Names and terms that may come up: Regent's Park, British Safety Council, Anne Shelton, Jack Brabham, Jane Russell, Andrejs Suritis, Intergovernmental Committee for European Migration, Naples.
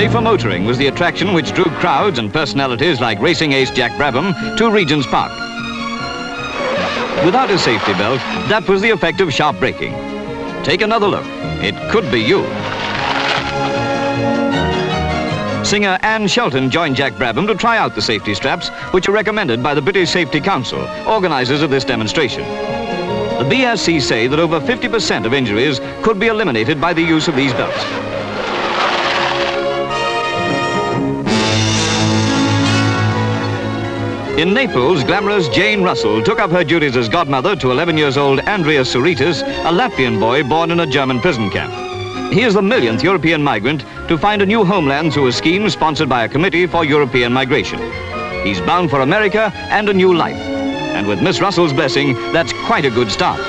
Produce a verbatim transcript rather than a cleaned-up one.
Safer motoring was the attraction which drew crowds and personalities like racing ace Jack Brabham to Regent's Park. Without a safety belt, that was the effect of sharp braking. Take another look. It could be you. Singer Anne Shelton joined Jack Brabham to try out the safety straps, which are recommended by the British Safety Council, organisers of this demonstration. The B S C say that over fifty percent of injuries could be eliminated by the use of these belts. In Naples, glamorous Jane Russell took up her duties as godmother to eleven years old Andrejs Suritis, a Latvian boy born in a German prison camp. He is the millionth European migrant to find a new homeland through a scheme sponsored by a committee for European migration. He's bound for America and a new life. And with Miss Russell's blessing, that's quite a good start.